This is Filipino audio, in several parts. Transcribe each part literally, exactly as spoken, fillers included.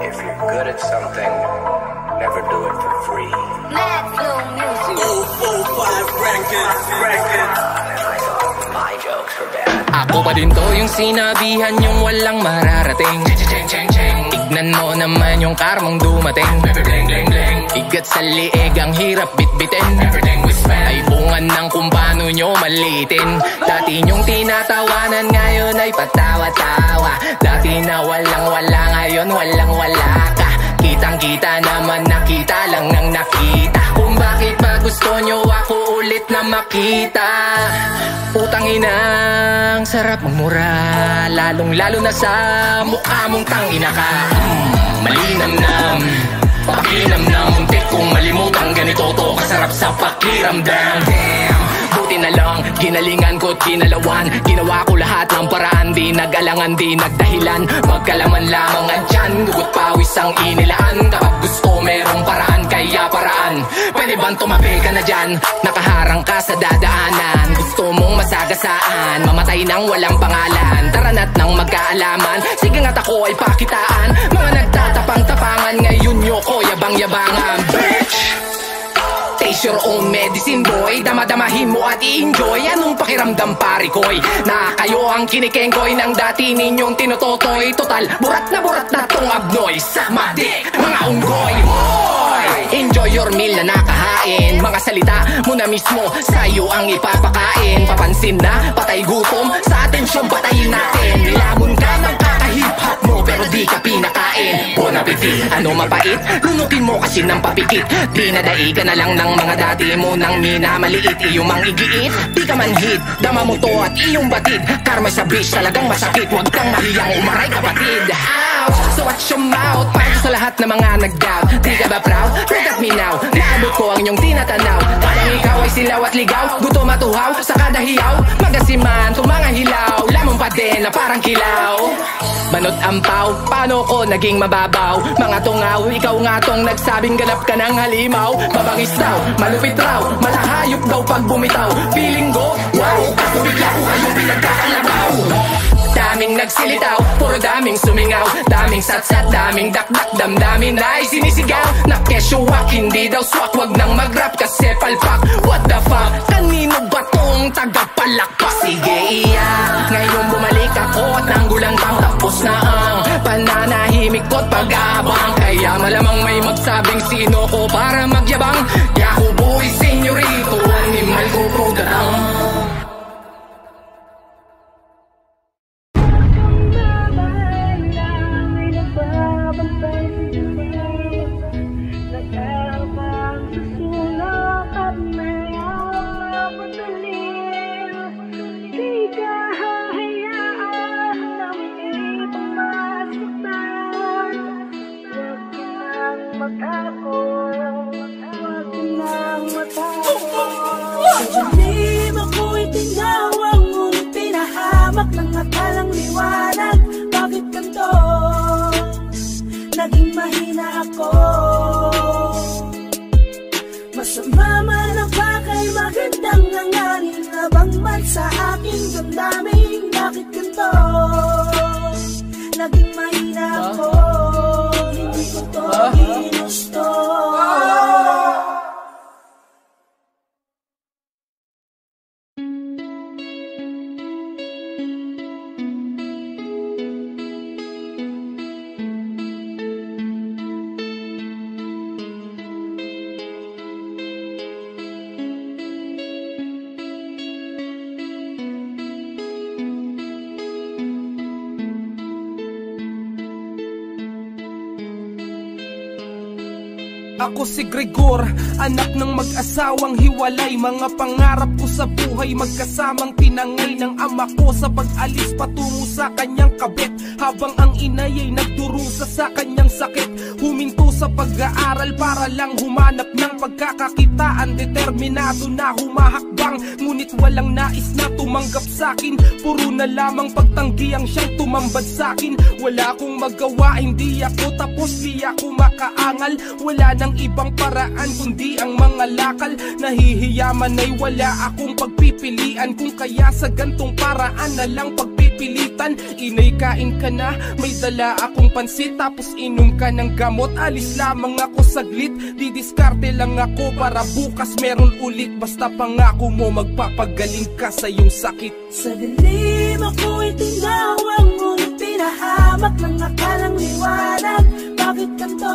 If you're good at something, never do it for free. Mad Flow Music. oh four five Records. Records. My jokes were bad. Ako pa din to yung sinabihan yung walang mararating. Tignan mo naman yung karmong dumating. Igat sa liig ang hirap bitbitin. Ay bunga ng kung paano nyo malitin. Dati nyong tinatawanan, ngayon ay patawa-tawa. Dati na walang-wala, ngayon walang-wala ka. Kitang-kita naman, nakita lang ng nakita. Kung bakit pa gusto nyo ako ulit na makita. Putang inang sarap magmura, lalong-lalo na sa mukha mong tangina ka. Malinamnam, pakinamnam, muntik kong malimutan. Ganito to, kasarap sa pakiramdam. Damn, buti na lang, ginalingan ko't kinalawan. Ginawa ko lahat ng paraan, di nag-alangan, di nagdahilan. Magkalaman lamang at dyan, dugot pawis ang inilaan. Kapag gusto merong paraan, kaya paraan. Pwede bang tumabi ka na dyan, nakaharang ka sa dadaanan. Gusto mong masagasaan, mamatay ng walang pangalan. Taranat ng magkaalaman, sige nga't ako ay pakitaan. Mga nagtatapang-tapangan, ngayon nyo ko yabang-yabangan. Bitch! Taste your own medicine boy, dama-damahin mo at i-enjoy. Anong pakiramdam parikoy, na kayo ang kinikengkoy ng dati ninyong tinutotoy. Total, burat na burat na tong abnoy. Sama dik, mga unggoy. Boy, enjoy your meal na nakahain. Mga salita mo na mismo, sa'yo ang ipapakain. Papansin na, patay gutom, sa atensyon patayin natin. Nilamon ka ng kakahip-hop mo, pero di ka pinakain. Bon appetit, ano mapait? Lunukin mo kasi ng papikit. Dinadai ka na lang ng mga dati mo nang minamaliit. Iyong mang igiit, di ka man hit. Dama mo to at iyong batid. Karma sa bitch talagang masakit. Huwag kang mahiyang umaray kapatid. Ow! So watch your mouth. Pato sa lahat ng mga nag-doubt. Di ka ba proud? Look at me now. Naabot ko ang iyong tinatanaw. Parang ikaw ay silaw at ligaw. Gutom at uhaw, sa kada hiyaw. Magasiman, tumangahilaw. Lamong pa din na parang kilaw. Manot ampaw, paano ko naging mababaw? Mga tungaw, ikaw nga tong nagsabing ganap ka ng halimaw. Mabangis daw, malupit raw, malahayop daw pag bumitaw. Feeling ko, wow, ako bigla ko kayong pinagkakalabaw. Daming nagsilitaw, puro daming sumingaw. Daming satsat, daming dakdak, damdamin na isinisigaw. Nakkesyuwak, hindi daw swak, wag nang mag-rap kasi palpak. What the fuck, kanino ba tong tagapalakpak? Sige iyak, ngayon bumalik ako at nanggulang tao. Tapos na ang pananahimik ko't pag-abang. Kaya malamang may magsabing sino ko para magyabang. Yahoo boy, senyorito, animal ko program. Ako si Gregor, anak ng mag-asawang hiwalay. Mga pangarap ko sa buhay, magkasamang tinangay ng ama ko sa pag-alis patungo sa kanyang kabit. Habang ang inay ay nagdurusa sa kanyang sakit, huminto sa pag-aaral para lang humanap ng pagkakakitaan. Determinado na humahakbang, ngunit walang nais na tumanggap sakin. Puro na lamang pagtanggi ang siyang tumambad sakin. Wala akong magawa, hindi ako tapos, di ako makaangal. Wala na ang ibang paraan kundi ang mga lakal. Nahihiyaman ay wala akong pagpipilian. Kung kaya sa gantong paraan na lang pagpipilian. pilitan. Inay, kain ka na, may dala akong pansit. Tapos inom ka ng gamot, alis lamang ako saglit. Didiskarte lang ako para bukas meron ulit. Basta pangako mo magpapagaling ka sa iyong sakit. Sa dilim ako'y tinawag, ngunit pinahamak ng akalang liwanag. Bakit ganito?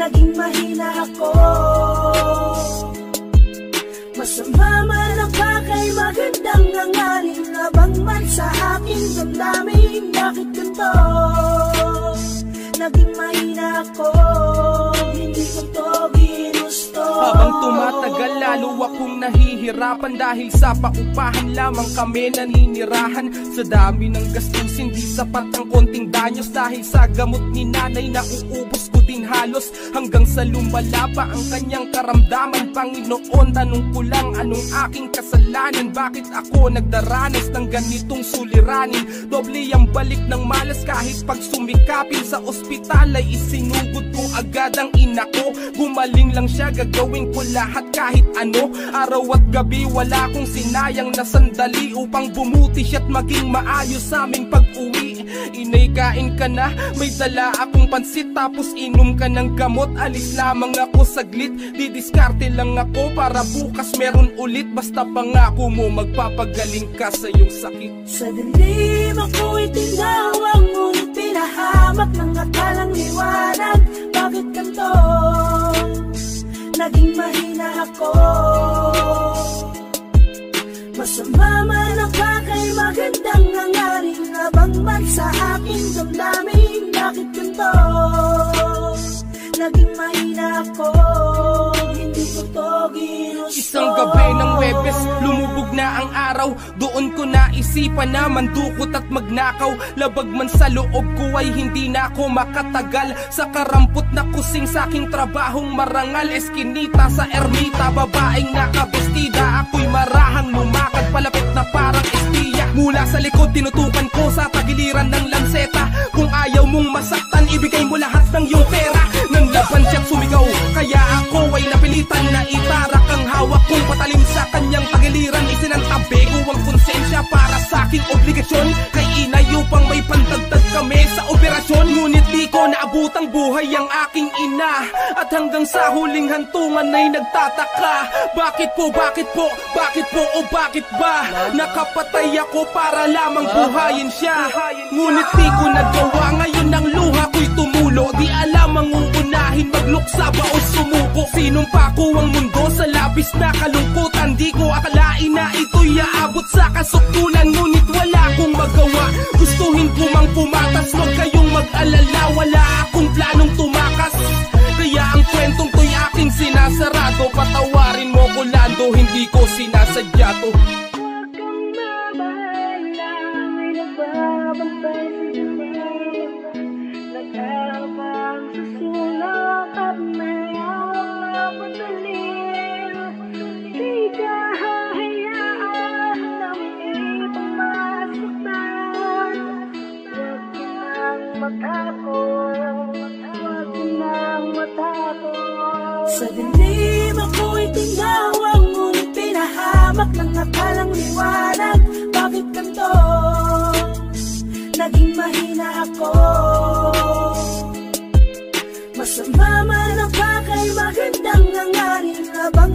Naging mahina ako. Masama man ang bagay, magandang nangaling. Labang man sa akin damdamin. Bakit ganito? Naging mahina ako. Hindi ko to ginusto. Habang tumatagal lalo akong nahihirapan. Dahil sa paupahan lamang kami naninirahan. Sa dami ng gastos, hindi sapat ang konting danyos. Dahil sa gamot ni nanay, nauubos ko din halos. Hanggang sa lumala pa ang kanyang karamdaman. Panginoon, tanong ko lang, anong aking kasalanan? Bakit ako nagdaranas ng ganitong suliranin? Doble ang balik ng malas kahit pag sumikapin. Sa ospital ay isinugod ko agad ang ina ko. Gumaling lang siya, gagawin ko lahat kahit ano. Araw at gabi wala akong sinayang na sandali upang bumuti siya't maging maayos sa aming pag-uwi. Inay, kain ka na, may dala akong pansit. Tapos inom ka ng gamot, alis lamang ako saglit. Didiskarte lang ako para bukas meron ulit. Basta pangako mo magpapagaling ka sa iyong sakit. Sa dilim ako'y tinawag, ngunit pinahamak ng akalang liwanag. Bakit ganito? Naging mahina ako. Masama man ang bagay, magandang nangaring. Labang man sa aking damdamin. Bakit ganito? Naging mahina ako. Hindi ko to ginusto. Isang gabi ng Huwebes, lumubog na ang araw. Doon ko naisipan na mandukot at magnakaw. Labag man sa loob ko ay hindi na ako makatagal. Sa karampot na kusing sa aking trabahong marangal. Eskinita sa ermita, babaeng nakabustida. Ako'y marahang lumakad, palapit na parang espiya. Mula sa likod, tinutukan ko sa tagiliran ng lanseta. Kung ayaw mong masaktan, ibigay mo lahat ng iyong pera. Nanglaban siyang sumigaw, kaya ako ay napilitan. Na itarak ang hawak kong patalim sa kanyang tagiliran. Isinantabi ko ang konsensya para sa aking obligasyon. Kay inay upang may pantagtag kami sa operasyon. Ngunit di ko naabutang buhay ang aking ina. At hanggang sa huling hantungan ay nagtataka. Bakit po, bakit po, bakit po o bakit ba? Nakapatay ako para lamang buhayin siya. Ngunit di ko nagawa, ngayon ang luha ko'y tumulo. Di alam ang uunahin, magluksa ba o sumuko? Sinumpa ko ang mundo sa labis na kalungkutan. Di ko akalain na ito'y aabot sa kasuktulan. Ngunit wala akong magawa, gustuhin ko mang pumatas. Huwag kayong mag-alala, wala akong planong tumakas. Kaya ang kwentong to'y aking sinasarado. Patawarin mo ko, Lando, hindi ko sinasadya to. Sa dilim ako'y tinawag, ngunit pinahamak ng akalang liwanag. Bakit ganito? Naging mahina ako. Masama man ang bagay, magandang nangaring. Labang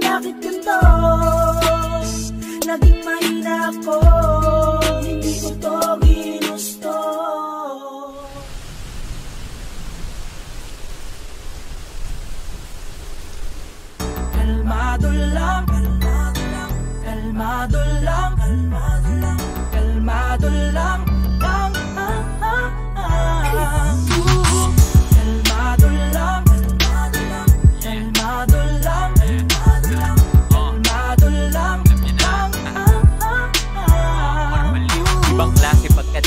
Bakit ganito? Naging mahina ako. Hindi ko to ginusto. Kalmado lang, kalmado lang, kalmado lang, kalmado lang, kalmado lang, lang, ah, ah, ah. Kalmado lang, kalmado lang, kalmado lang, kalmado lang, kalmado lang, lang, ah, ah, ah.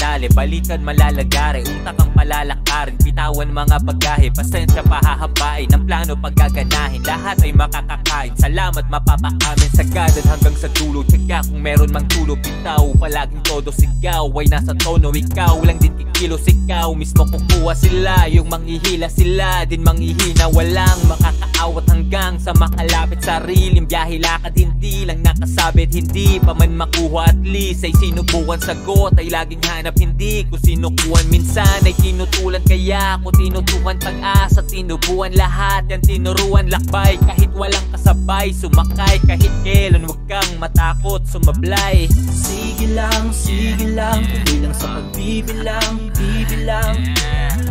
nadali. Balikan malalagari, utak ang palalakarin. Bitawan mga bagahe, pasensya pahahambain. Ang plano paggaganahin, lahat ay makakakain. Salamat mapapakamin, sagadan hanggang sa dulo. Tsaka kung meron mang tulo, bitaw palaging todo. Sigaw ay nasa tono, ikaw lang din kikilos. Ikaw mismo kukuha sila, yung manghihila sila din manghihina. Walang makakaawat hanggang sa makalapit sariling biyahe lakad, hindi lang nakasabit. Hindi pa man makuha, at least ay sinubukan. Sagot ay laging hanap, hindi ko sinukuan. Minsan ay tinutulan, kaya ko tinutukan. Pag-asa tinubuan, lahat yan tinuruan. Lakbay kahit walang kasabay, sumakay kahit kailan. Huwag kang matakot sumablay. Sige lang, sige lang, tuloy lang sa pagbibilang. Bibilang,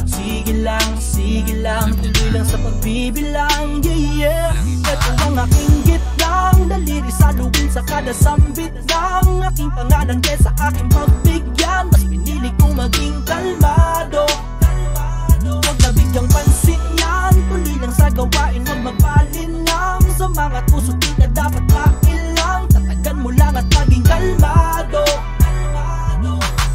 sige lang, sige lang, tuloy lang sa pagbibilang. Yeah, yeah. Ito ang aking gitnang daliri sa lubin sa kada sambit ng aking pangalan kesa aking pagbigyan. Mas pinili kong maging kalmado. Huwag nabigyang pansin yan, tuloy lang sa gawain. Huwag magpalinang sa mga puso, di ka dapat mailang. Tatagan mo lang at maging kalmado.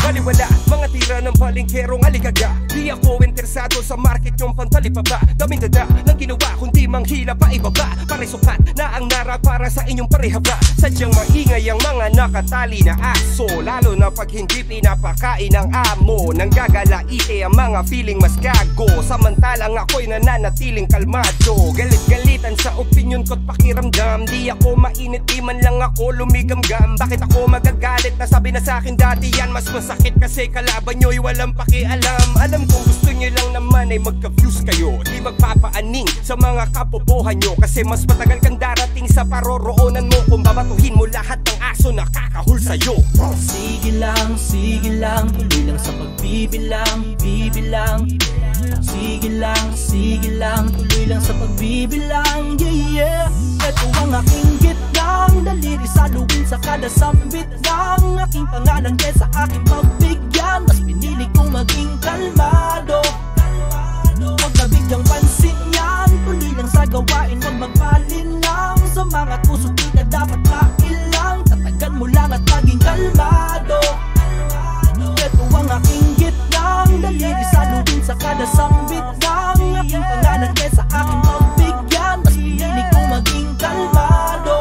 Baliwala at mga tira ng palingkerong aligaga. Di ako interesado sa market yung pantalipaba. Daming dada ng ginawa kundi manghila pa ibaba. Pare sukat na ang nara para sa inyong parehaba. Sadyang maingay ang mga nakatali na aso, lalo na pag hindi pinapakain ng amo. Nang gagalaite ang mga feeling mas gago, samantalang ako'y nananatiling kalmado. Galit-galitan sa opinion ko't pakiramdam. Di ako mainit, di man lang ako lumigamgam. Bakit ako magagalit? Nasabi na sa akin dati yan, mas masakit kasi kalaban nyo'y walang pakialam. Alam kong gusto nyo lang naman ay magka-fuse kayo. Di magpapaaning sa mga kabobohan nyo, kasi mas matagal kang darating sa paroroonan mo kung babatuhin mo lahat ng aso na kakahul sa'yo. Sige lang, sige lang, tuloy lang sa pagbibilang. Bibilang, sige lang, sige lang, tuloy lang sa pagbibilang. Yeah, yeah. Ito ang aking gitnang daliri sa lubin sa kada sambit ng aking pangalan kesa aking pag bigyan, mas pinili kong maging kalmado. Huwag nabigyang pansin yan, tuloy lang sa gawain. Huwag magpalinang sa mga puso, di ka dapat mailang. Tatagan mo lang at maging kalmado. Ito ang aking gitnang daliri sa lubin sa kada sambit ng aking pangalan kesa aking pagbigyan, mas pinili kong maging kalmado.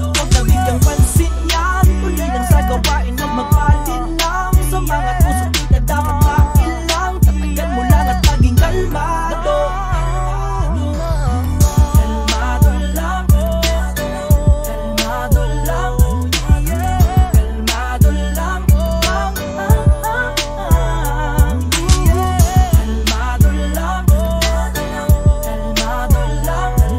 Huwag nabigyang pansin yan, tuloy lang sa gawain. Huwag magpalinang sa mga puso, di ka dapat makilang. Tatagan mo lang at maging kalmado. Kalmado lang, kalmado lang, kalmado lang, kalmado lang, kalmado lang, kalmado lang.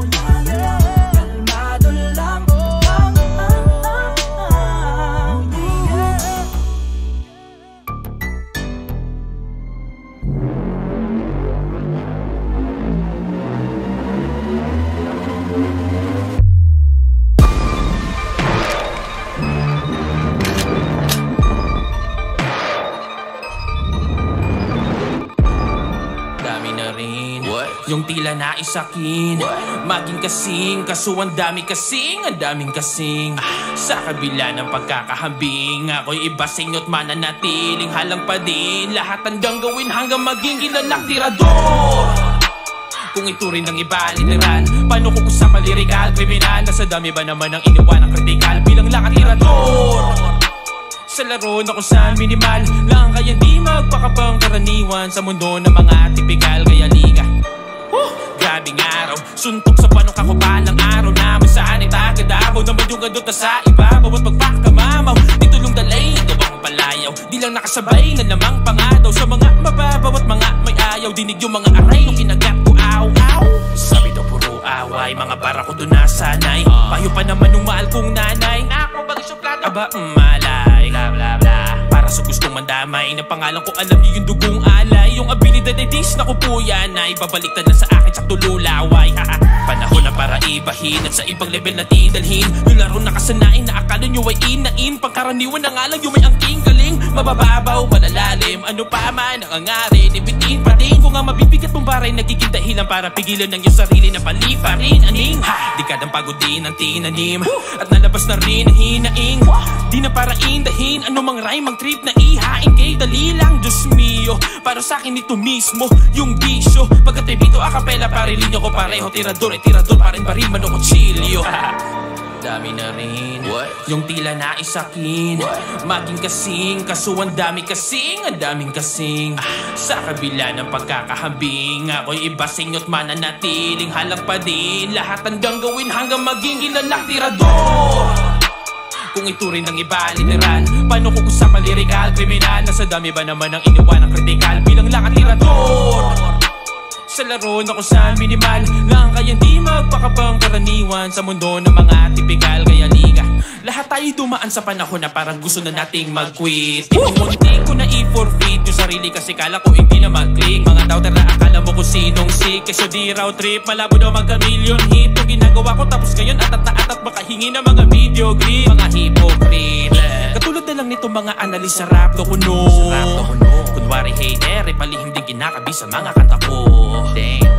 Yung tila na isakin, maging kasing kaso ang dami kasing, ang daming kasing. Sa kabila ng pagkakahambing, ako'y iba sa inyo't mananatiling halang pa din. Lahat hanggang gawin hanggang maging kilalang tirador. Kung ito rin ang iba, literal, paano kung usapang lirikal, kriminal? Nasa dami ba naman ang iniwan ng kritikal? Bilang lang ang tirador sa laro na kung saan minimal lang, kaya di magpakabang karaniwan sa mundo ng mga tipikal. Kaya liga, woo! Grabing araw, suntok sa panong kakupan ng araw naman saan ay tagadabaw. Naman yung gandot na sa ibabaw at pagpakamamaw. Di tulong dalay, gawang palayaw. Di lang nakasabay na lamang pangadaw sa mga mababaw at mga may ayaw. Dinig yung mga aray nung kinagat ko, aw, aw. Sabi daw puro away, mga para ko doon nasanay. Payo pa naman umaal kong nanay. Ako bagay suplado, aba, malay. Bla, bla, bla. Para sa gustong mandamay na pangalan ko, alam niyo yung dugong alay. Yung abilidad ay dis na ko po yan ay babaliktad na sa akin sakto lulaway. Panahon na para ibahin at sa ibang level na tidalhin. Yung laro nakasanain na akala nyo ay inain. Pangkaraniwan na nga lang yung may angking galing. Mabababaw, malalalim, ano pa man ang angarin. Ibitin pa din kung nga mabibigat mong Kumbara ay nagiging dahilan para pigilan ng iyong sarili na paliparin aning ha, di kadang pagod din ang tinanim, at nalabas na rin ang hinaing. Di na para indahin anumang rhyme ang trip na ihain kay dalilang. Diyos mio, para sa akin ito mismo yung bisyo. Pagkat ay bito acapella, parilinyo ko pareho. Tirador ay tirador, parin baril man o kutsilyo. Dami na rin what? Yung tila na isakin what? Maging kasing kaso ang dami kasing, ang daming kasing ah. Sa kabila ng pagkakahambing, ako'y iba sa inyo't mananatiling halak pa din lahat hanggang gawin hanggang maging ilalang tirador. Kung ito rin ang iba, literal, paano kung usapang lirikal, kriminal? Nasa dami ba naman ang iniwan ng kritikal? Bilang lang tirador sa laro na kung saan minimal lang kaya di magpakabang karaniwan sa mundo ng mga tipikal. Kaya liga, lahat tayo dumaan sa panahon na parang gusto na nating mag-quit. Inumunti ko na i-forfeit yung sarili kasi kala ko hindi na mag-click. Mga doubter na akala mo kung sinong sick, kasi di raw trip, malabo daw magka-million hit. Yung ginagawa ko tapos ngayon atat na atat, makahingi ng mga video clip. Mga hypocrite, katulad na lang nito mga analis sa rap do kuno. Kunwari hater, eh palihim din kinakabi sa mga kanta ko.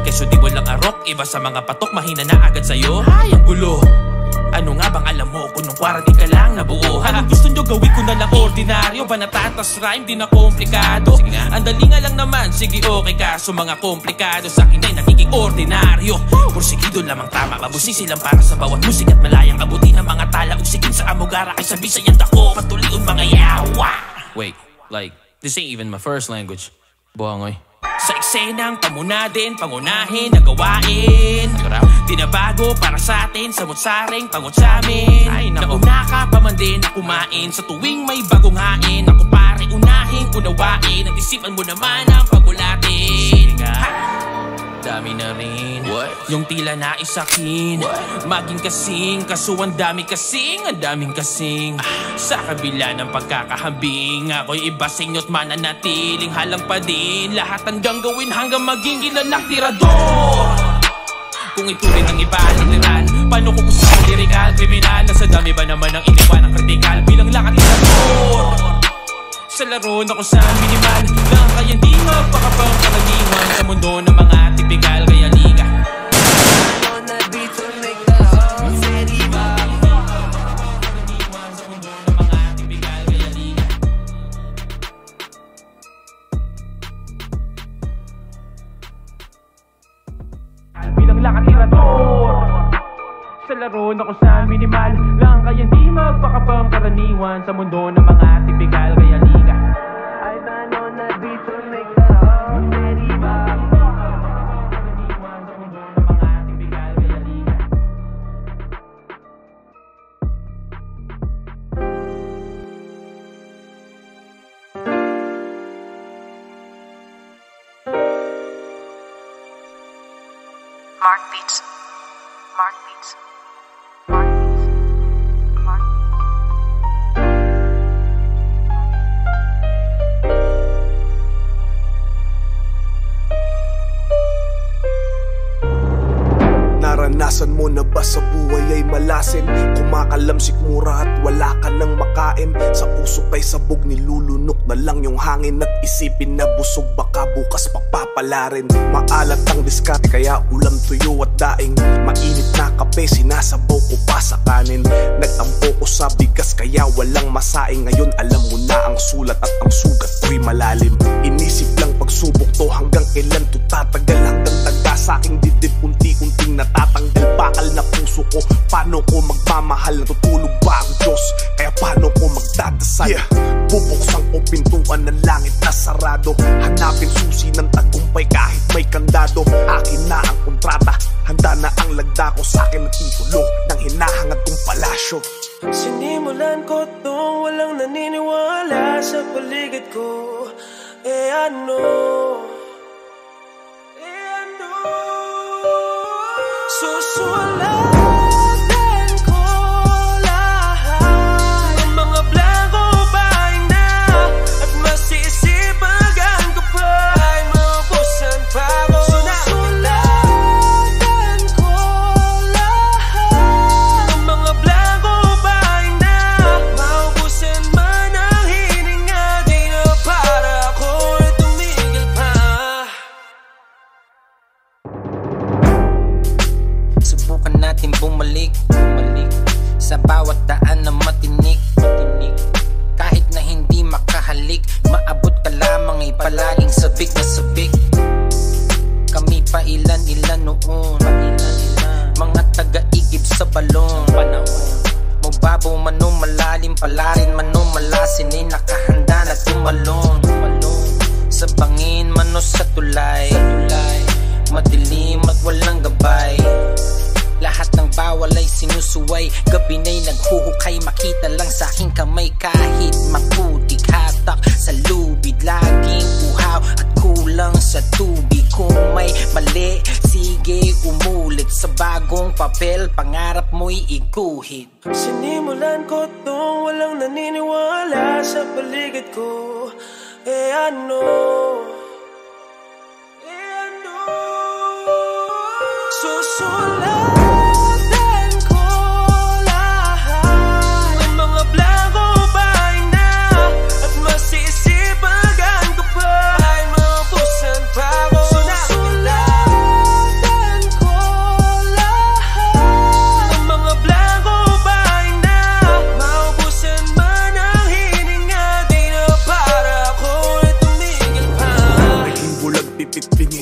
Kaso di walang arok, iba sa mga patok, mahina na agad sa'yo. Ay, ang gulo. Ano nga bang alam mo kung nung quarantine ka lang nabuo? Anong gusto nyo gawin ko na lang ordinaryo? Banatatas rhyme, di na komplikado. Ang dali nga lang naman, sige okay. Kaso mga komplikado, sa'kin ay nakikiordinaryo. Porsigido lamang tama, mabusi silang para sa bawat musik. At malayang abutin ang mga tala, usikin sa amugara. Ay sa Bisayang dako, patuloy ang mga yawa. Wait, like, this ain't even my first language. Buhangoy. Sa eksenang pamunadin, pangunahin na gawain. Di na bago para sa atin, samot-saring pangot sa amin. Ay, nauna ka pa man din na kumain sa tuwing may bagong hain. Ako pare, unahin, unawain, ang isipan mo naman ang pagulatin. Dami na rin what? Yung tila na isakin what? Maging kasing kaso ang dami kasing, ang daming kasing ah. Sa kabila ng pagkakahambing, ako'y iba sa inyo't mananatiling halang pa din lahat hanggang gawin hanggang maging ilalang tirador. Kung ito rin ang iba, literal, paano kung gusto ang lirikal, kriminal? Nasa dami ba naman ang iniwan ng kritikal? Bilang lang at tirador sa laro na kung saan minimal lang kaya di magpakapang kalagiwan sa mundo ng mga tipikal. Kaya liga bilang lang ang tirador sa laro na kung saan minimal lang kaya di magpakapang karaniwan sa mundo ng mga tipikal. Kaya liga ay bano na dito Mark Beats, Mark Beats, Mark Beats, Mark Beats. Naranasan mo na ba sa buhay ay malasin? Kumakalamsik mura at wala ka nang makain. Sa usok ay sabog, nilulunok na lang yung hangin. At isipin na busog, baka bukas pa pala rin. Maalat ang diskarte kaya ulam, tuyo at daing. Mainit na kape, sinasabaw ko pa sa kanin. Nagtampo ko sa bigas kaya walang masaing. Ngayon alam mo na ang sulat at ang sugat ko'y malalim. Inisip lang pagsubok to hanggang kailan to tatagal. Hanggang taga sa aking didib, unti-unting natatanggal. Bakal na puso ko, paano ko magmamahal? Natutulog ba ang Diyos? Kaya paano ko magdadasal? Yeah. Bubuksan ko pintuan ng langit na sarado. Hanapin susi ng tagong kahit may kandado. Akin na ang kontrata, handa na ang lagda ko. Sa akin natitulo ng hinahangad kong palasyo. Sinimulan ko tong walang naniniwala sa paligid ko. Eh ano, eh ano, susulat. tubig kung may mali. Sige, umulit sa bagong papel, pangarap mo'y iguhit. Sinimulan ko tong walang naniniwala sa paligid ko. Eh ano? Eh ano? Susulat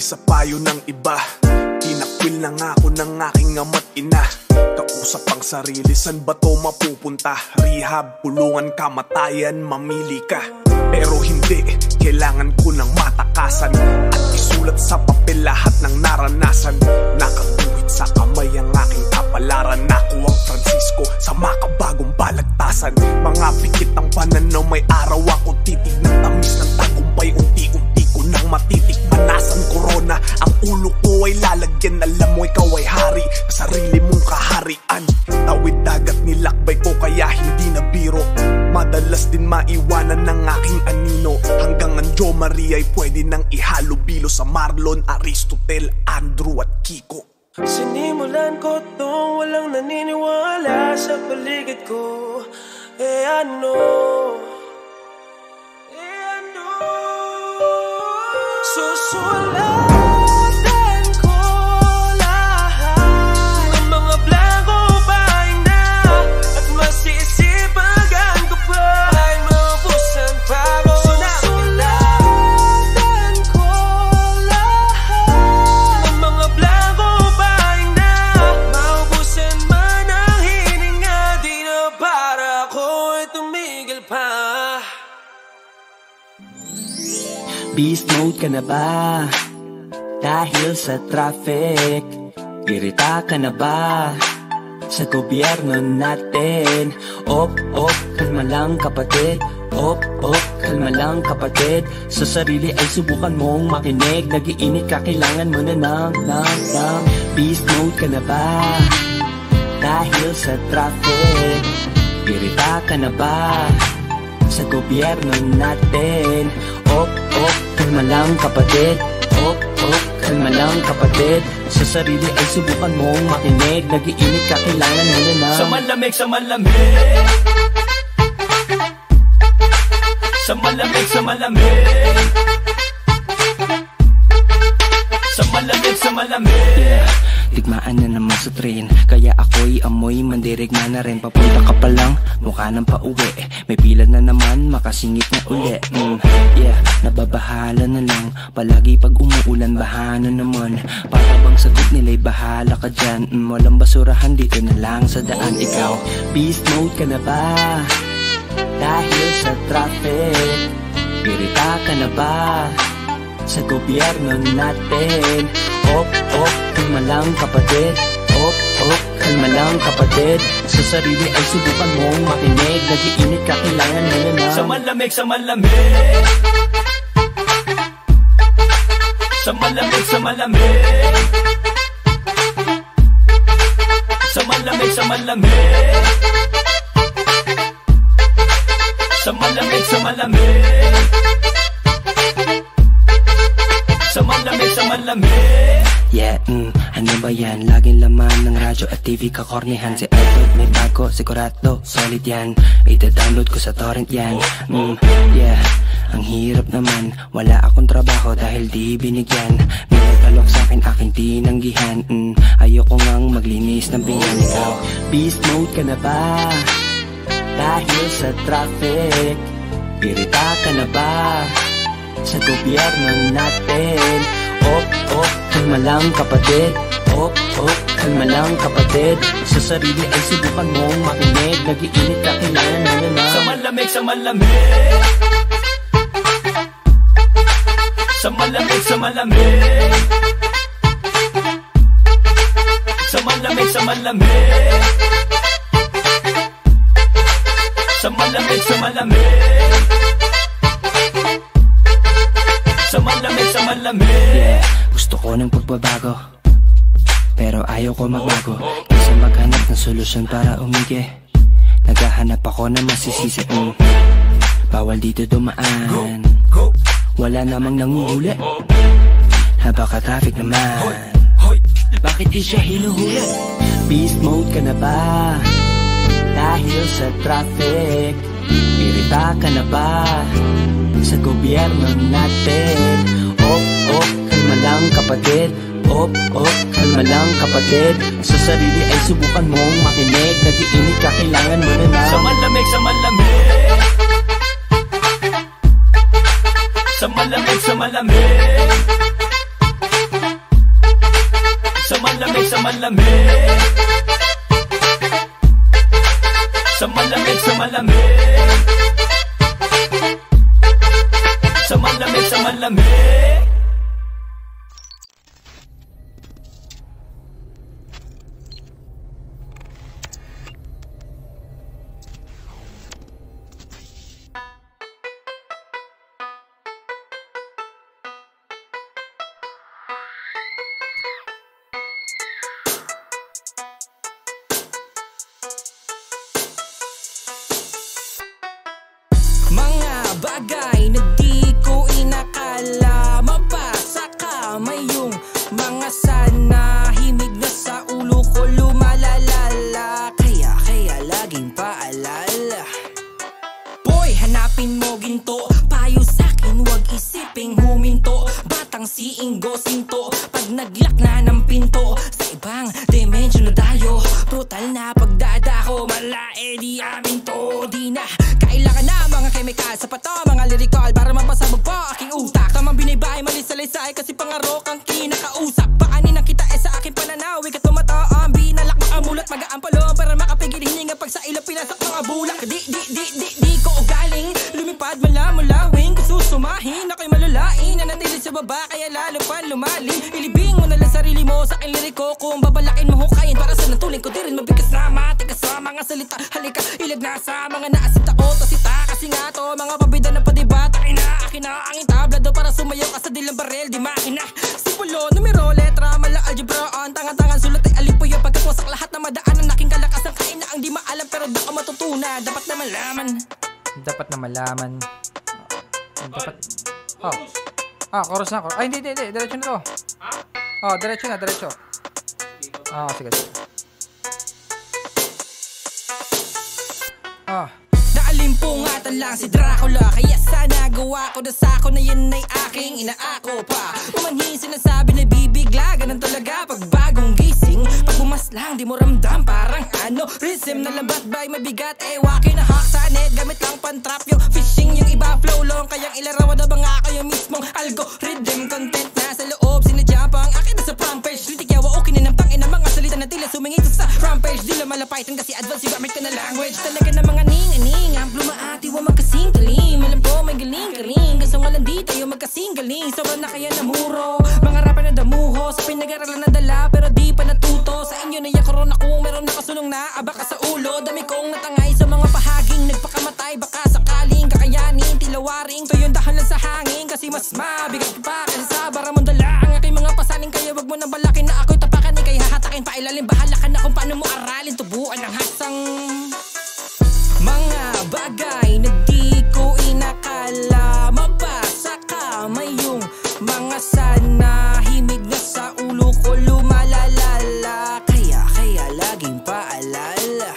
sa payo ng iba, tinakwil na nga ako ng aking ama't ina. Kausap ang sarili, san ba to mapupunta? Rehab, pulungan, kamatayan, mamili ka. Pero hindi, kailangan ko ng matakasan at isulat sa papel lahat ng naranasan. Nakakuwit sa kamay ang aking kapalaran. Ako ang Francisco sa makabagong balagtasan. Mga pikit ang pananaw, may araw ako titig ng tamis ng tagumpay. Unti-unti ko nang matitikman, nasan ko ang ulo ko ay lalagyan. Alam mo ikaw ay hari, sarili mong kaharian. Tawid dagat nilakbay ko kaya hindi na biro. Madalas din maiwanan ng aking anino. Hanggang ang Jo Maria ay pwede nang ihalo bilo sa Marlon, Aristotel, Andrew at Kiko. Sinimulan ko tong walang naniniwala sa paligid ko. Eh ano? Eh ano? Susulat beast mode ka na ba? Dahil sa traffic, irita ka na ba? Sa gobyerno natin. Op, op, kalma lang kapatid. Op, op, kalma lang kapatid. Sa sarili ay subukan mong makinig. Nagiinit ka, kailangan mo na ng, ng, ng. Beast mode ka na ba? Dahil sa traffic, irita ka na ba? Sa gobyerno natin. Op, op, kalma lang kapatid. Op, op, kalma lang kapatid. Sa sarili ay subukan mong makinig. Nag-iinit ka, kailangan mo na lang. Sa malamig, sa malamig. Sa malamig, sa malamig. Sa malamig, sa malamig, yeah. Digmaan na naman sa train, kaya ako'y amoy mandirigma na rin. Papunta ka pa lang, mukha nang pauwi. May pila na naman, makasingit na uli. mm, Yeah, nababahala na lang. Palagi pag umuulan, bahana naman. Para bang sagot nila'y bahala ka dyan. mm, Walang basurahan, dito na lang sa daan. Ikaw, beast mode ka na ba? Dahil sa traffic, pirita ka na ba? Sa gobyerno natin. Op, op, kalma lang kapatid. Op, op, kalma lang kapatid. Sa sarili ay subukan mong makinig. Nag-iinit ka, kailangan mo na. Sa malamig, sa malamig. Sa malamig, sa malamig. Sa malamig, sa malamig. Sa malamig, sa malamig. Sa malamig, sa malamig. Yeah, mm, ano ba yan? Laging laman ng radyo at T V kakornihan. Si Idol may bago, sigurado, solid yan. Ita-download ko sa torrent yan. mm, Yeah, ang hirap naman. Wala akong trabaho dahil di binigyan. Minatalok sa'kin, aking tinanggihan. mm, Ayoko ngang maglinis ng pinggan. Ikaw, beast mode ka na ba? Dahil sa traffic, pirita ka na ba? Sa gobyerno natin. Op, op, kalma lang kapatid. Op, op, kalma lang kapatid. Sa sarili ay subukan mong makinig. Nag-iinit ka, kailangan mo na lang. Sa malamig, sa malamig. Sa malamig, sa malamig. Sa malamig, sa malamig. Sa malamig, sa malamig. Sa malamig, sa malamig. malamig. Yeah, gusto ko ng pagbabago, pero ayaw ko magbago. Kasi maghanap ng solusyon para umigi. Naghahanap ako ng masisisi. mm. Bawal dito dumaan, wala namang nanguhuli. Napaka-traffic naman, bakit di siya hinuhuli? Beast mode ka na ba? Dahil sa traffic, irita ka na ba sa gobyerno natin? Op, op, kalma lang kapatid. Op, op, kalma lang kapatid. Sa sarili ay subukan mong makinig. Nag-iinit ka, kailangan mo na lang. Sa malamig, sa malamig, sa malamig, sa malamig, sa malamig, sa malamig, sa malamig, sa malamig, sa malamig, sa malamig. Mga bagay na di ko inakala, mapasa ka may yung mga sana. Himig na sa ulo ko lumalalala, kaya kaya laging paalala. Boy, hanapin mo ginto, payo sa'kin wag isiping huminto. Batang siinggo sinto, pag naglak na ng pinto. Sa ibang dimension na tayo, brutal na pagdadako. Malae di amin to, di na kailangan na mga chemical. Sa pato, mga lyrical, para mapasabog po aking utak. Tamang binibay, mali salaysay, kasi pangarok ang kinakausap. Paanin ang kita, eh sa aking pananaw, ikat tumatao ang binalak. Makamulat, magaan palo, para makapigil hininga. Pag sa ilap, pinasak mga bulak. Di, di, di, di, di ko ugaling lumipad, mala, mulawing. Kung susumahin, ako'y malulain. Nanatili sa baba, kaya lalo pa lumaling. Ilibing mo nalang sarili mo sa aking liriko. Kung babalakin mo, hukayin para sa natuling ko. Di rin mabigas na matigas sa mga salita. Halika, ilag na sa mga naasita ko. Kasi nga to, mga pabida ng padibata. Akin na, akin na, angin tablado. Para sumayaw ka sa dilang barel, di makina. Sipulo, numero, letra, mala, algebra. Ang tangan-tangan, sulat ay alipuyo. Pagkakwasak lahat na madaan. Ang aking kalakas ng kain na ang di maalam. Pero da ko matutunan, dapat na malaman. Dapat na malaman. Dapat, oh. Ah, chorus na, chorus. Ay, hindi, hindi, hindi, diretso na to. Oh, diretso na, diretso. Oh, sige, sige. Ah, alimpungatan lang si Dracula. Kaya sana gawa ko dasako na yan ay aking inaako pa. Umanhin, sinasabi na bibigla. Ganun talaga pag bagong gising. Pag bumas lang, di mo ramdam. Parang ano, rhythm na lambat ba'y mabigat. Ewa, kinahak sa net, gamit lang pantrap. Yung fishing, yung iba flow long. Kayang ilarawan na bang ako yung mismong algorithm. Content na sa loob, sinadya pa ang akin na sa front page. Litikyawa o kininampang ina mga salita na tila sumingit sa rampage. Di lang malapitan kasi advanced, gamit ka na language. Talaga na mga ninganing lumaati, huwag magkasing talim. Alam ko may galing-galing, kaso nga lang di tayo magkasing galing. Sobrang na kaya namuro, mga rapper na damuho. Sa pinag-aralan na dala, pero di pa natuto. Sa inyo na yakuro na kung meron nakasulong na abaka sa ulo. Dami kong natangay sa mga pahaging nagpakamatay. Baka sakaling kakayanin, tilawaring to yung dahan lang sa hangin. Kasi mas mabigat pa kasi sa baramong dala ang aking mga pasaning. Kaya wag mo nang balakin na ako'y tapakan. Ika'y hahatakin pa ilalim, bahala ka na kung paano mo aralin. Tubuan ang hasang mga bagay na di ko inakala, mabasa ka may yung mga sana. Himig na sa ulo ko lumalalala, kaya kaya laging paalala.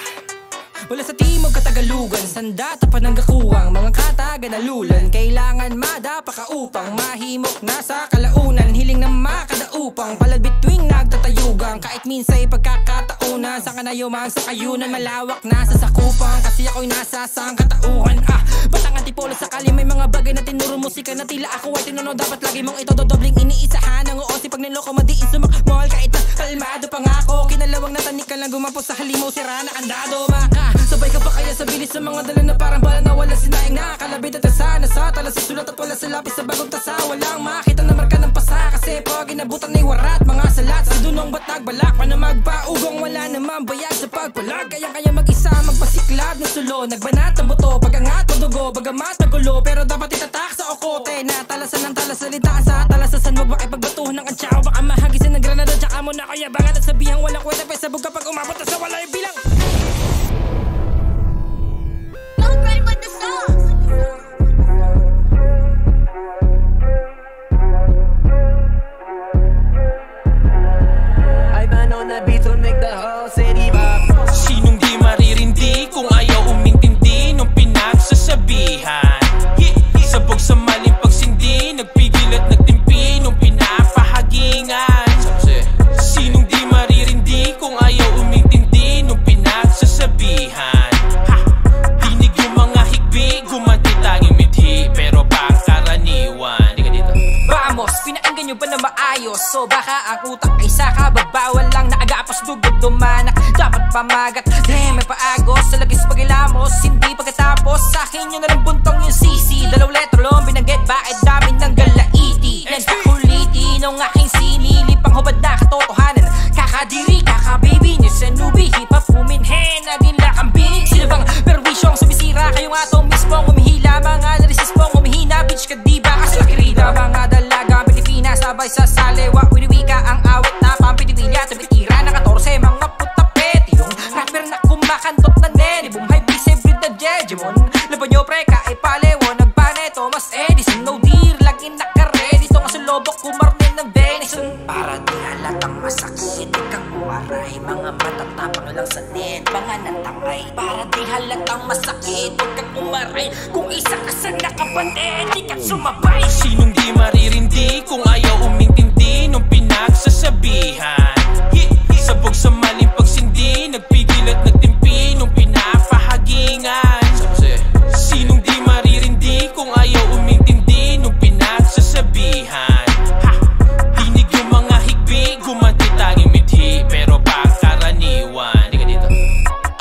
Wala sa timog katagalugan, sandata pa ng gakuwang. Mga kataganalulan, kailangan madapakaupang. Mahimok na sa kalaunan, hiling na makadaupang. Palad between nagtatayugang, kahit minsa'y pagkakataon. Sa kanayumang sa kayunan, malawak na sa sakupan. Kasi ako'y nasa sangkatauhan. Ah, batang antipolo sakali may mga bagay na tinuro. Musika na tila ako ay tinuno. Dapat lagi mong ito dodobling iniisahan. Ang oosi pag niloko madiin sumakmol. Kahit na kalmado pa nga ako, kinalawang natanik ka lang gumampos sa halimaw. Sira na kandado, maka sabay ka pa kaya sa bilis sa mga dala na parang bala na wala sinaing na kalabit at asa. Nasa tala sa sulat at wala sa lapis sa bagong tasa. Walang makita na marka ng pasa. Kasi pag inabutan ay warat mga salat. Sa dunong batag balak pa na magpaugong. Wala naman bayag sa pagpalag, kaya kaya mag-isa. Magpasiklab ng sulo, nagbanat ang buto. Pag-angat madugo, bagamat magulo. Pero dapat itatak sa okote na talasan ng talasalita. Sa talasasan Inabangan at sabihang walang kwenta Facebook kapag umabot na sa wala yung bilang. Don't run with the songs. I'm an on a beat to make the whole city bop. Sinong di maririndi kung ayaw umintindi nung pinagsasabihan. Sabog sa maling pagsindi, nagpigil at nagtimpi nung pinapahagingan. Nyo ba na maayos? So baka ang utak ay saka babawal lang na agapos dugod dumanak. Dapat pamagat, dre may paagos. Sa lagis pagilamos, hindi pagkatapos. Sa akin yun na lang buntong yung sisi. Dalaw letro long, binanggit ba? Ay dami ng galaiti. Nagkakuliti nung aking sinili. Panghubad na katotohanan, kakadiri, kakababy niyo sa newbie. Hip-hop uminhen, nagila kambing. Sino bang perwisyong sumisira? Kayo nga tong mismong umihila. Mga narisismong umihina, bitch ka diba? Asakirida, mga dalaga sabay sa salewa, winiwika ang awit na pampitiwilya. Tabitira na katorse, mga putapet. Yung rapper na kumakantot na nen. Ibumhay bise, breed na jejemon. Laban nyo pre, kaipalewo. Nagpane, Thomas Edison. No dear, lagi nakaredy. Ito nga sa lobo, kumarnin ng venison. Para di halatang masakit, ikang uwaray. Mga matatapang lang sa nen, mga natangay. Para di halatang masakit, ikang umaray. Kung isa ka sa nakapatid, ikang sumabay. Sinong di maririndi kung ayaw umintindi nung pinagsasabihan? Sabog sa maling pagsindi, nagpigil at nagtimpi nung pinapahagingan. Sinong di maririndi kung ayaw umintindi nung pinagsasabihan? Ha! Dinig yung mga higbi, gumanti tanging mithi, pero pangkaraniwan. Di ka dito?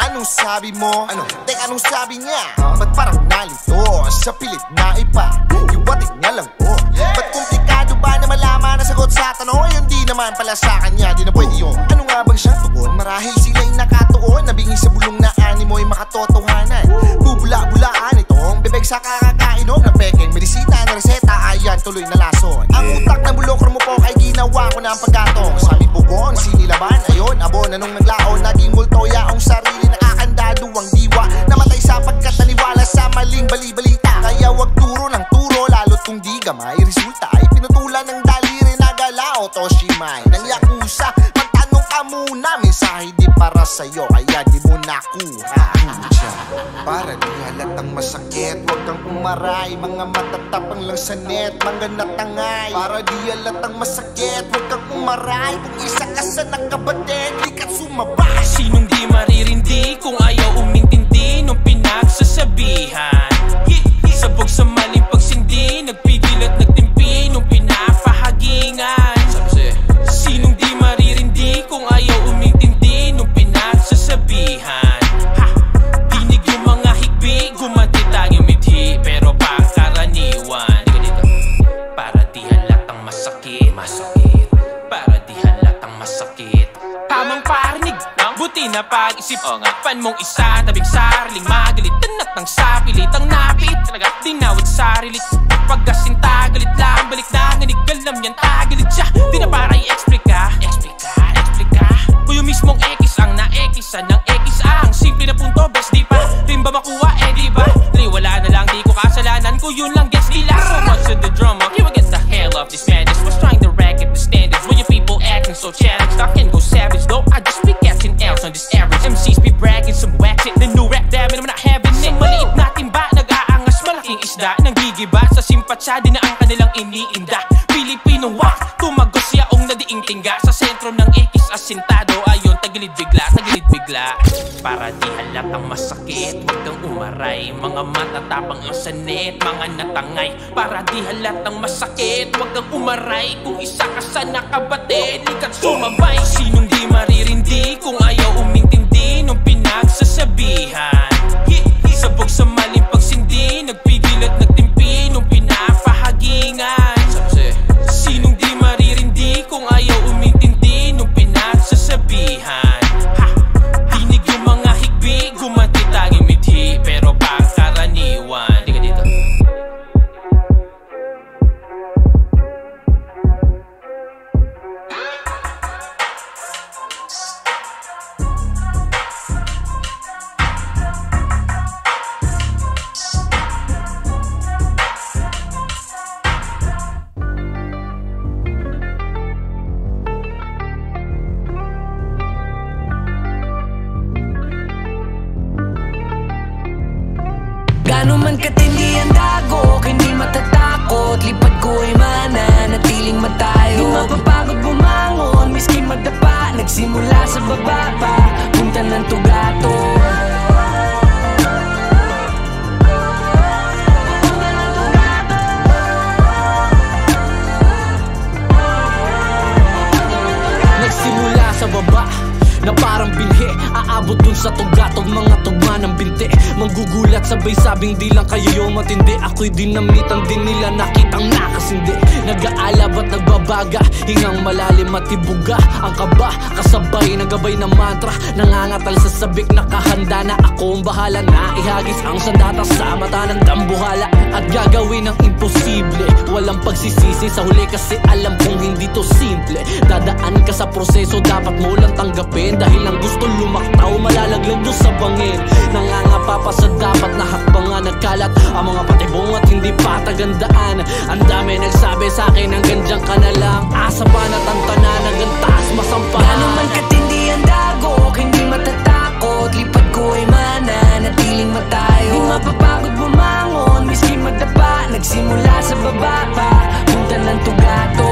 Anong sabi mo? Ano? Teka, anong sabi niya? Huh? Ba't parang nalito? Sa pilit na ipa, iwatig niya lang po. Ba't komplikado ba na malaman ang sagot sa tanong? Yun di naman pala sa kanya, di na pwede yun. Ano nga bang siyang tugon? Marahil sila'y nakatuon. Nabingi sa bulong na animo'y makatotohanan. Bubula-bulaan itong bebek sa kakakainom. Na peke, medisita, na reseta, ayan tuloy na lason. Ang utak na bulokro mo po kay ginawa ko na ang pagkatong. Sabi bugon, sinilaban, ayon, abon. Anong naglaon, naging multo, yaong sarili. Nakakandado ang diwa, namatay sa pagkataniwala sa maling bali-balita. Kaya wag turo ng turo, lalo't kung di gamay. Resulta ay pinutulan ng daliri na gala o toshimay ng yakuza. Magtanong ka muna, mensahe di para sa'yo, kaya di mo nakuha. Para di halatang masakit, wag kang umaray. Mga matatapang lang sa net, mga natangay. Para di halatang masakit, wag kang umaray. Kung isa ka sa nakabatid, di ka sumabay. Sinong di maririndi kung ayaw umintindi nung pinagsasabihan? Sabog sa maling pagsindi, nagpigil at nagtimpi nung pinapahagingan. Sinong di maririndi kung ayaw umintindi nung pinagsasabihan? Ha! Dinig yung mga higbi, gumanti tanging mithi, pero pangkaraniwan. Di ka dito? Para di halatang masakit, masakit. Para di halatang masakit. Tamang parinig, buti na pag-isip. Pan mong isa, tabig sarling, magalitan at ng sapilit ang napit. Dinawit sarilit, pagkasinta galit lang, balik na nganig galam yan, tagalit siya. Di na paray eksplika, eksplika, eksplika. Kuyo mismong ekis ang naekisan ng ekis ang simple na punto, best di pa rin ba makuha, eh di ba? Wala na lang, di ko kasalanan, kuyo lang gets nila. So much of the drama, can we get the hell off this madness? Was trying to racket the standards, when your people acting so challenged. I can go savage though, I just be catching L's on this average. M Cs be bragging some whack shit, the new rap damn it, I'm not having it. Maliit natin ba? Malaking isda, nanggigiba sa simpatsa, di na ang kanilang iniinda. Pilipinong wak, tumagos yaong nadiing tingga. Sa sentro ng ekis asintado, ayon, tagilid bigla, tagilid bigla. Para di halatang masakit, huwag kang umaray. Mga matatapang ang sanet, mga natangay. Para di halatang masakit, huwag kang umaray. Kung isa ka sa nakabatid, ika't sumabay. Sinong di maririndi kung ayaw umintindi nung pinagsasabihan? Sabog sa maling pagsindi, nagpigil at nagtimpi nung pinapahagingan. Sinong di maririndi kung ayaw umintindi nung pinagsasabihan? Ha! Dinig yung mga higbi, gumanti tanging mithi, pero pangkaraniwan. Di ka dito? bata, punta ng Tugato. Nagsimula sa baba na parang binhi, aabot dun sa Tugatog, mga tugma ng binti. Manggugulat sabay sabing di lang kayo matindi. Ako'y dinamitan din nila, nakitang nakasindi. Nag-aalab at nagbabaga, hingang malalim at ibuga. Ang kaba, kasabay na gabay ng mantra, nangangatal sa sabik, nakahanda na. Ako ang bahala na ihagis ang sandata sa mata ng dambuhala. At gagawin ang imposible, walang pagsisisi sa huli, kasi alam kong hindi to simple. Dadaan ka sa proseso, dapat mo lang tanggapin, dahil ang gusto lumaktaw, malalaglag doon sa bangin. Nangangapa pa sa dapat na hakbangan, nagkalat ang mga patibong at hindi patagandaan. Ang dami nagsabi sa akin, ang ganyan ka na lang. Asa pa na tantana, hanggang taas masampa. Gano'n man katindi ang dagok, hindi matatakot. Lipad ko ay mana, natiling matayo. Di mapapagod bumangon, miski magdapa. Nagsimula sa baba pa, punta ng Tugato.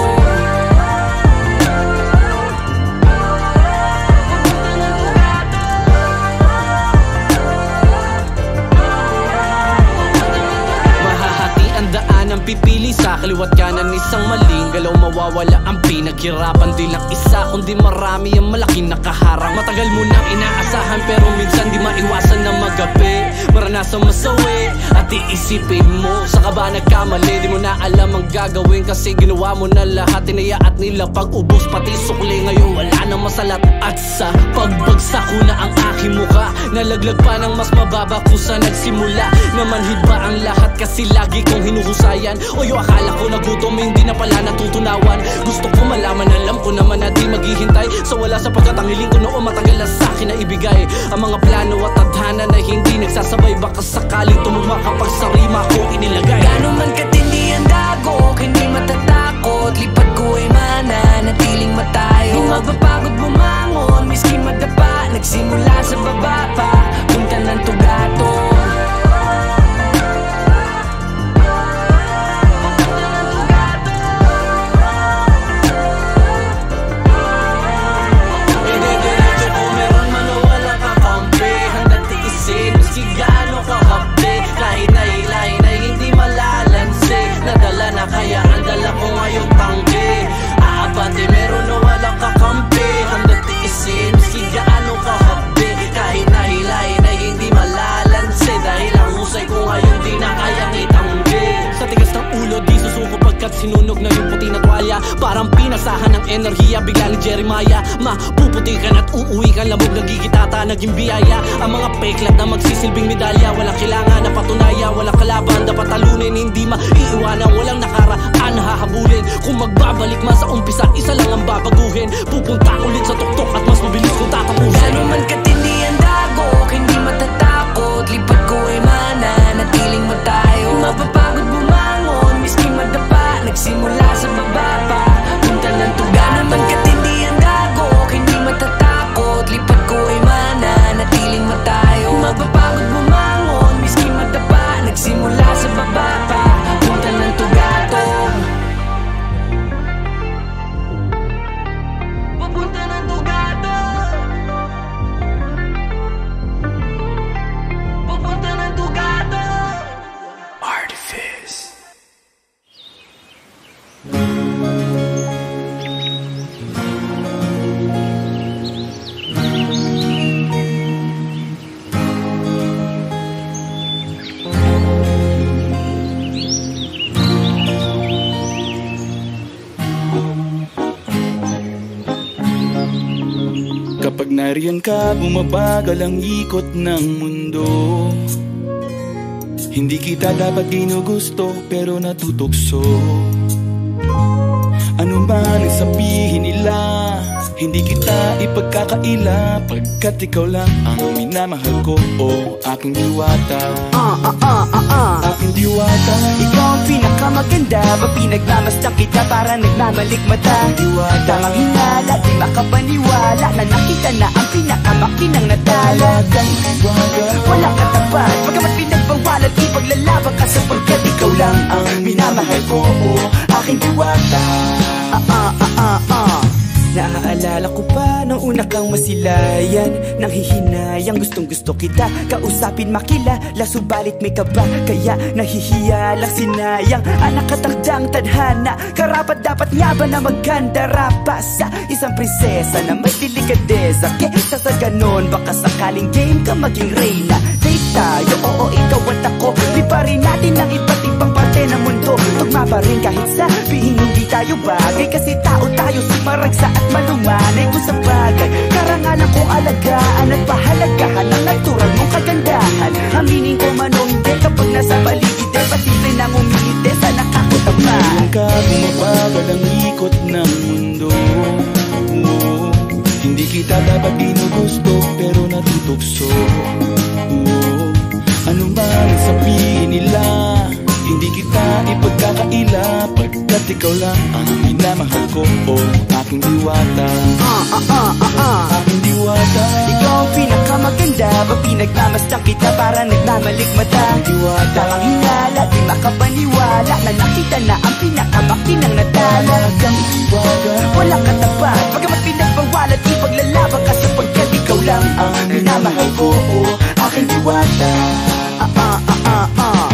Pipili sa kaliwat kanan, isang maling galaw, mawawala ang pinaghirapan. Di lang isa kundi marami ang malaking nakaharang. Matagal mo nang inaasahan pero minsan di maiwasan na magapi. Maranasang masawi at iisipin mo, saka ba nagkamali? Di mo na alam ang gagawin kasi ginawa mo na lahat. Tinaya at nila pag-ubos pati sukli, ngayon wala nang masalat. At sa pagbagsak ko na ang aking mukha, nalaglag pa ng mas mababa kusa nagsimula. Namanhid ba ang lahat kasi lagi kong hinuhusayan? Oyo, akala ko nagutom, hindi na pala natutunawan. Gusto ko malaman, alam ko naman na di maghihintay. So wala sa pagkatangiling ko noong matagal na sa'kin na ibigay. Ang mga plano at tadhana na hindi nagsasabay, baka sakaling tumugma kapag sa rima ko inilagay. Gano'n man katindi ang dagok, hindi matatakot. Lipad ko ay mana, natiling matayo. Di magpapagod bumangon, miski madapa. Nagsimula sa baba pa, punta ng Tugato. Sinunog na yung puti na tuwalya, parang pinasahan ng enerhiya. Bigla ni Jeremiah, mapuputi ka na't uuwi ka. Lamog nagigitata, naging biyaya. Ang mga fake lab na magsisilbing medalya, walang kailangan na patunaya. Walang kalaban, dapat talunin, hindi maiiwanan. Walang nakaraan, hahabulin. Kung magbabalik man sa umpisa, isa lang ang babaguhin. Pupunta ulit sa tuktok at mas mabilis kung tatapusin. Gano'n man katindi ang dagok, hindi matatakot. Lipad ko ay mana, natiling matayo. Mapapagod bumangon, miski madapa. Nagsimula sa baba pa, punta ng Tugato. Ang katindi ang dagok, hindi matatakot. Lipad ko ay mana, natiling matayo. Mapapagod bumangon, miski madapa. Nagsimula sa baba pa, punta ng Tugato. Papunta ng Tugato. Papunta ng Tugato. Artifice. Kapag nariyan ka, bumabagal ang ikot ng mundo. Hindi kita dapat ginugusto, pero natutokso. Ano man ang sabihin nila, hindi kita ipagkakaila, pagkat ikaw lang ang minamahal ko. O aking diwata, ah, ah, ah, ah, ah. Aking diwata, ikaw ang pinakamaganda. Pag pinagmamastan kita, para nagmamalik mata. Aking diwata, tangang hinala, di makapaniwala, na nakita na ang pinakamakinang natala. Aking diwata, walang katapat, pagkamat pinagbawalan, ipaglalaban ka sapagkat ikaw lang ang minamahal ko. O aking diwata, ah, ah, ah, ah, ah. Naaalala ko pa nung una kang masilayan, nang hihinayang gustong gusto kita kausapin, makilala, subalit may kaba, kaya nahihiya lang sinayang. Anak katakdang tadhana, karapat dapat nga ba na maganda rapa sa isang prinsesa na may delikadesa? Kesa sa ganon, baka sakaling game ka maging reyna. Date tayo, oo ikaw at ako, di pa rin natin ang iba't ibang parte ng mundo. Tugma pa rin kahit sabihin hindi tayo bagay, kasi tao tayo, sumaragsa at malumanay. Kung sa bagay, karangalan ko alagaan at pahalagahan ang natural mong kagandahan. Aminin ko man o hindi, kapag nasa paligid eh, pasibre na mumilite sa nakakutama. Ngayon ka bumabagal ang ikot ng mundo, oh, hindi kita dapat ginugusto pero natutokso, oh. Ano man sabihin nila, hindi kita ipagkakaila pagkat ikaw lang ang minamahal ko, o aking diwata. Ah, ah, ah, ah, ah. Aking diwata, ikaw ang pinakamaganda, ba pinagmamastang kita para nagmamalik mata. Diwata, ang hinala, di makapaniwala na nakita na ang pinakamakinang natala. Aking diwata, walang katapat, pagamat pinagbawalat, ipaglalaban ka sapagkat ikaw lang ang minamahal ko, o aking diwata. Ah, ah, ah, ah, ah.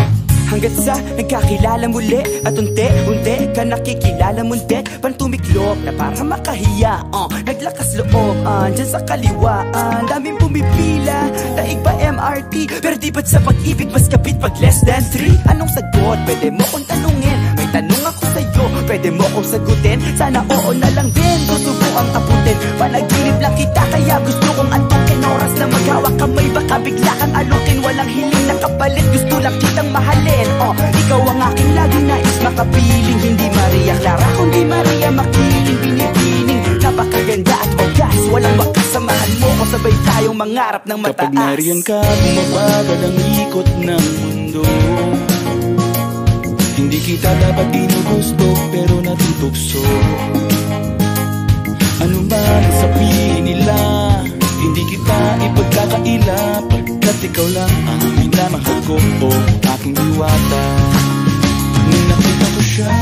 Hanggat sa nagkakilala muli at unti-unti ka nakikilala munti, pantumiklop na para makahiya, uh, naglakas loob, uh, dyan sa kaliwaan, daming pumipila, daig pa M R T, pero di ba't sa pag-ibig mas kapit pag less than three? Anong sagot? Pwede mo kong tanungin, may tanong ako sa'yo, pwede mo kong sagutin, sana oo na lang din, susubukan taputin, panaginip lang kita, kaya gusto kong antukin, oras na maghawak kamay, baka bigla kang alukin, walang hiling na kapalit, gusto lang kitang mahalin. Oh, ikaw ang aking laging nais makapiling, hindi Maria Clara kundi Maria Makiling, binibining napakaganda at wagas, walang wakas, samahan mo o sabay tayong mangarap ng mataas. Kapag nariyan ka, bumabagal ang ikot ng mundo, hindi kita dapat ginugusto pero natutokso. Ano man sabihin nila, hindi kita ipagkakaila pagkat ikaw lang ang minamahal ko, o aking diwata. Nung nakita ko siya,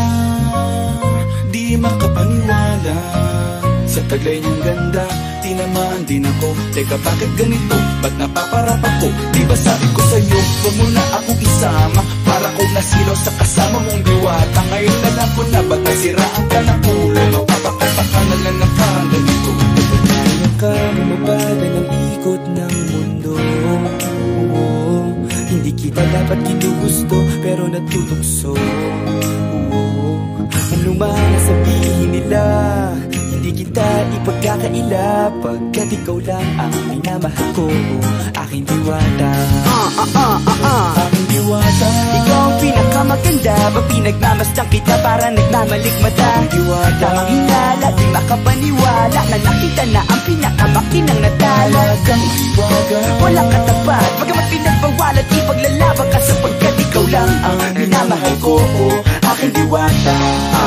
di makapaniwala, sa taglay niyang ganda, tinamaan din ako. Teka bakit ganito? Ba't napaparap ako? Di ba sabi ko sa'yo, huwag mo na akong isama, para kong nasilaw sa kasama mong diwata. Ngayon nalang ko na ba't nasiraan ka ng ulo, mapapakapakanan na ng parang dito. Ka bumabagal ang ikot ng mundo, oo, hindi kita dapat ginugusto pero natutokso, oo. Ano man sabihin nila, hindi kita ipagkakaila pagkat ikaw lang ang minamahal ko, aking diwata. Ah, ah, ah, ah, ah. Aking diwata, ikaw ang pinakamaganda, ba pinagmamastang kita para nagmamalik mata. Aking diwata, tamang hinala, di makapaniwala na nakita na ang pinakamakinang natala. Aking diwata, walang katapat, pagamat pinagbawalat, ipaglalaban ka sapagkat ikaw lang ang minamahal ko, aking diwata.